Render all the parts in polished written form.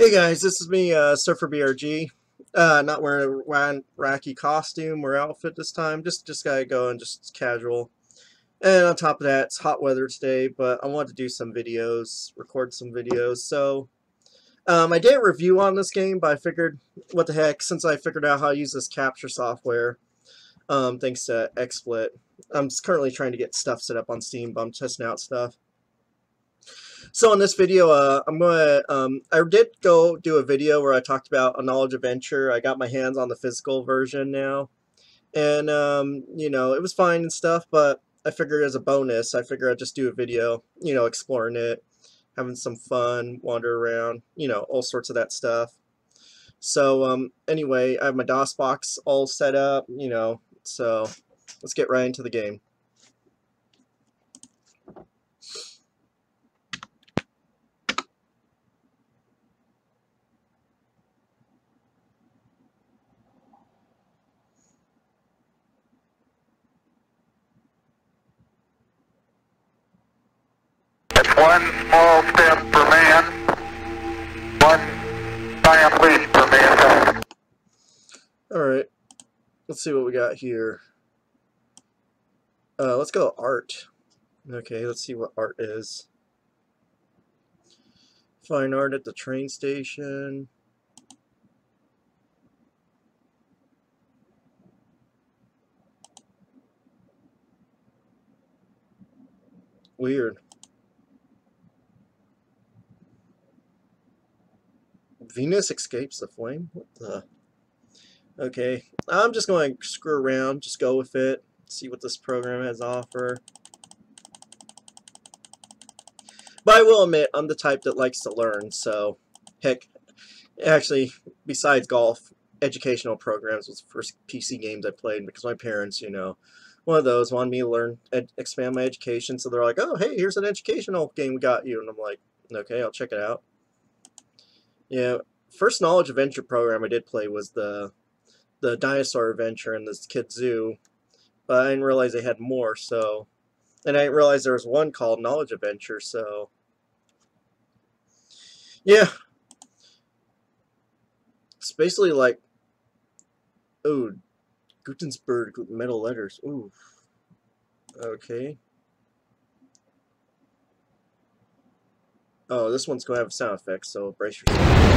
Hey guys, this is me, SurferBRG. Not wearing a wacky costume or outfit this time. Just gotta go and just casual. And on top of that, it's hot weather today, but I wanted to do some videos, record some videos. So I did a review on this game, but I figured, what the heck, since I figured out how to use this capture software, thanks to XSplit. I'm currently trying to get stuff set up on Steam, but I'm testing out stuff. So in this video, I did go do a video where I talked about a Knowledge Adventure. I got my hands on the physical version now, and you know, it was fine and stuff. But I figured as a bonus, I figured I'd just do a video, you know, exploring it, having some fun, wander around, you know, all sorts of that stuff. So anyway, I have my DOS box all set up, you know. So let's get right into the game. One small step for man, one giant leap for mankind. Alright, let's see what we got here. Let's go art. Okay, let's see what art is. Fine art at the train station. Weird. Venus escapes the flame? What the? Okay, I'm just going to screw around, just go with it, see what this program has to offer. But I will admit, I'm the type that likes to learn, so heck, actually, besides golf, educational programs was the first PC games I played because my parents, you know, one of those wanted me to learn, expand my education, so they're like, oh, hey, here's an educational game we got you, and I'm like, okay, I'll check it out. Yeah, first Knowledge Adventure program I did play was the Dinosaur Adventure and this Kid Zoo, but I didn't realize they had more, so, and I didn't realize there was one called Knowledge Adventure, so, yeah, it's basically like, oh, Gutenberg metal letters, ooh, okay, oh, this one's going to have sound effects, so brace yourself.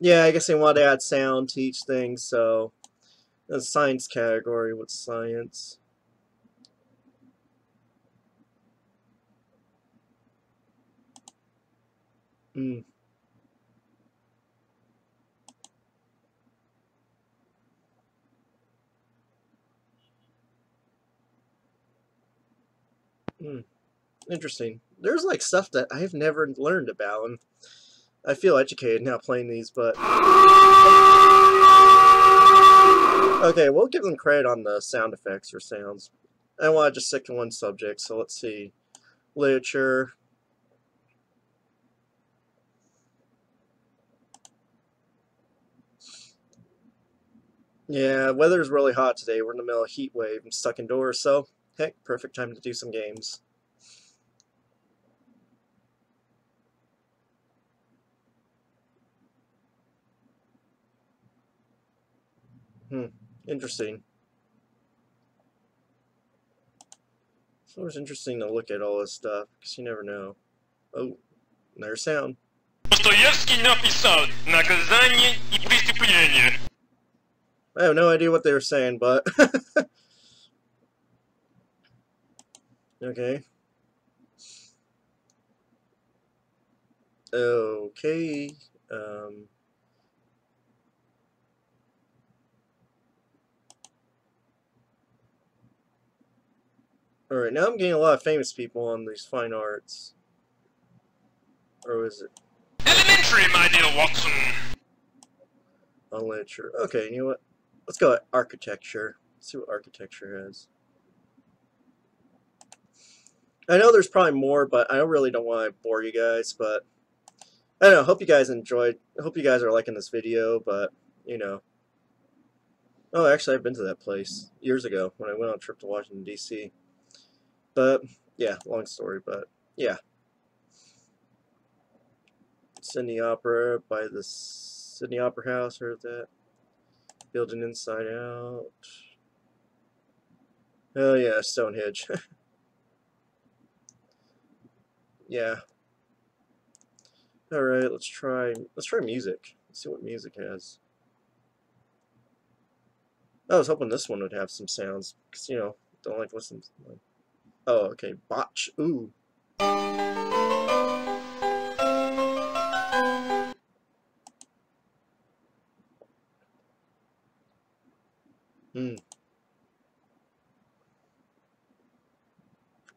Yeah, I guess they want to add sound to each thing, so... The science category with science. Interesting. There's like stuff that I've never learned about, and I feel educated now playing these, but... Okay, we'll give them credit on the sound effects or sounds. I want to just stick to one subject, so let's see. Literature. Yeah, weather's really hot today. We're in the middle of a heat wave. I'm stuck indoors, so... Heck, perfect time to do some games. Interesting. It's always interesting to look at all this stuff, because you never know. Oh, there's sound. I have no idea what they were saying, but... Okay. Okay. Alright, now I'm getting a lot of famous people on these fine arts. Or is it? Elementary, my dear Watson! On literature. Okay, you know what? Let's go at architecture. Let's see what architecture has. I know there's probably more, but I really don't want to bore you guys, but I don't know, hope you guys enjoyed, hope you guys are liking this video, but, you know. Oh, actually, I've been to that place years ago when I went on a trip to Washington, D.C. But, yeah, long story, but Yeah. Sydney Opera by the Sydney Opera House, heard that. Building Inside Out. Oh yeah, Stonehenge. Yeah. Alright, let's try music. Let's see what music has. I was hoping this one would have some sounds, because, you know, don't like listening to them. Oh, okay, Bach. Ooh. Hmm.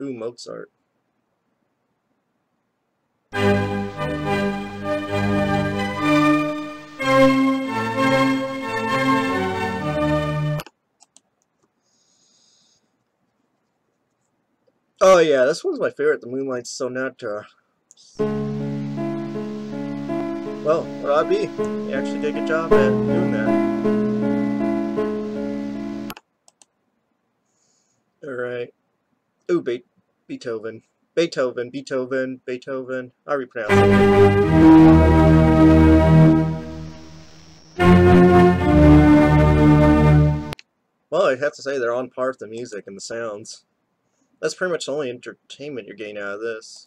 Ooh, Mozart. Oh yeah, this one's my favorite, the Moonlight Sonata. Well, Robbie, you actually did a good job at doing that. Alright. Ooh, Beethoven. Beethoven, Beethoven, Beethoven. I repronounce it. Well, I have to say they're on par with the music and the sounds. That's pretty much the only entertainment you're getting out of this.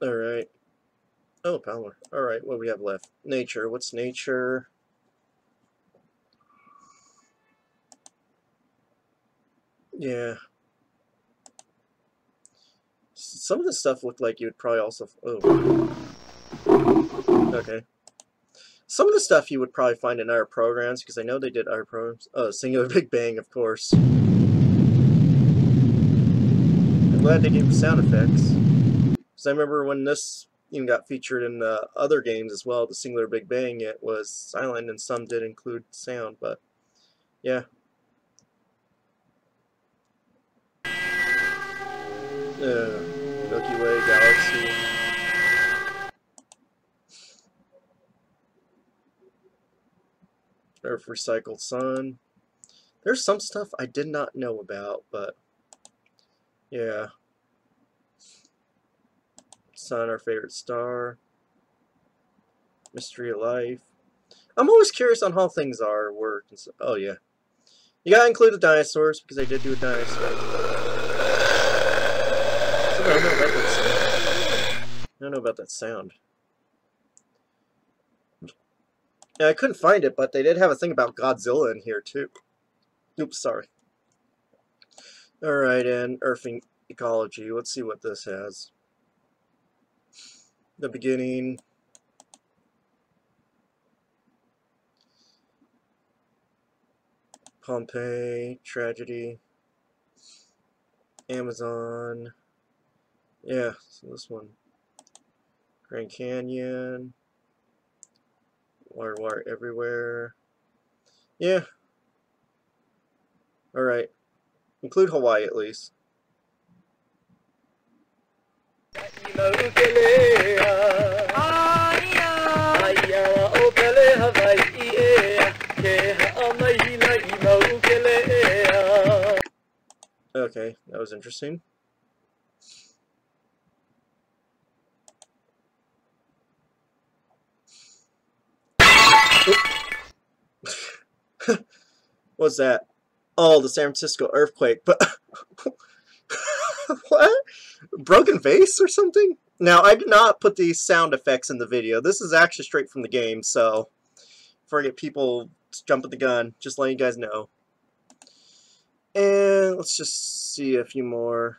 Alright. Oh, power. Alright, what do we have left? Nature. What's nature? Yeah. Some of this stuff looked like you would probably also... Oh. Okay. Some of the stuff you would probably find in other programs, because I know they did other programs. Oh, Singular Big Bang, of course. I'm glad they gave the sound effects, because I remember when this even got featured in the other games as well, the Singular Big Bang, it was silent, and some did include sound, but yeah. Milky Way, Galaxy... Earth Recycled Sun. There's some stuff I did not know about, but yeah. Sun, our favorite star. Mystery of Life. I'm always curious on how things are, work, and so, oh yeah. You gotta include the dinosaurs, because I did do a dinosaur. I don't know about that sound. Yeah, I couldn't find it, but they did have a thing about Godzilla in here, too. Oops, sorry. Alright, and Earthing Ecology. Let's see what this has. The beginning. Pompeii. Tragedy. Amazon. Yeah, so this one. Grand Canyon. Wire everywhere. Yeah. Alright. Include Hawaii at least. Okay, that was interesting. What's that? Oh, the San Francisco earthquake. But what? Broken vase or something? Now, I did not put these sound effects in the video. This is actually straight from the game, so before I get people jumping the gun, just letting you guys know. And let's just see a few more.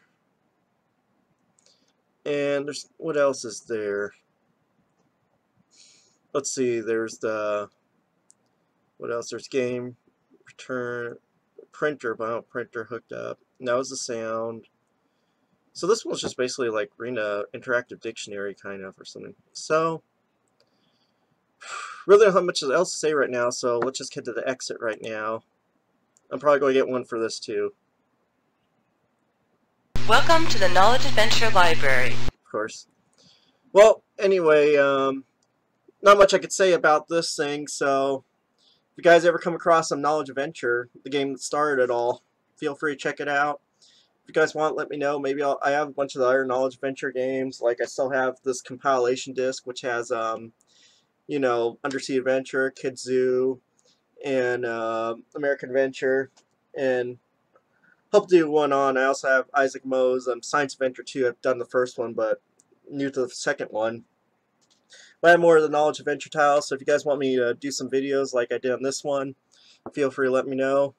And there's, what else is there? Let's see. There's the, what else? There's game. Return printer, bio printer hooked up. And that was the sound. So this one's just basically like reading an interactive dictionary kind of or something. So really don't have much else to say right now, so let's just get to the exit right now. I'm probably going to get one for this too. Welcome to the Knowledge Adventure Library. Of course. Well, anyway, not much I could say about this thing, so If you guys ever come across some Knowledge Adventure, the game that started it all, feel free to check it out. If you guys want, let me know. Maybe I have a bunch of the other Knowledge Adventure games. Like, I still have this compilation disc, which has, you know, Undersea Adventure, Kid Zoo, and American Adventure, and hope to do one on. I also have Isaac Moe's Science Adventure 2. I've done the first one, but new to the second one. But I have more of the Knowledge Adventure tiles, so if you guys want me to do some videos like I did on this one, feel free to let me know.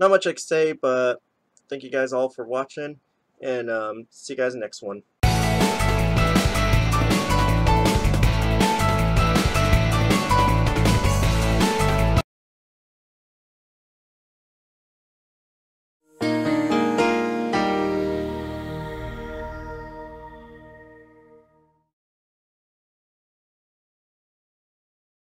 Not much I can say, but thank you guys all for watching, and see you guys in the next one.